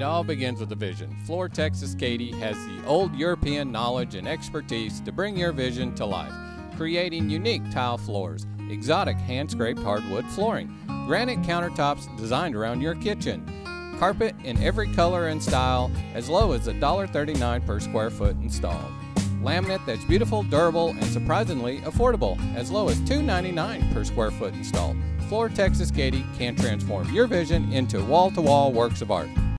It all begins with a vision. Floor Texas Katy has the old European knowledge and expertise to bring your vision to life, creating unique tile floors, exotic hand-scraped hardwood flooring, granite countertops designed around your kitchen, carpet in every color and style, as low as $1.39 per square foot installed. Laminate that's beautiful, durable, and surprisingly affordable, as low as $2.99 per square foot installed. Floor Texas Katy can transform your vision into wall-to-wall works of art.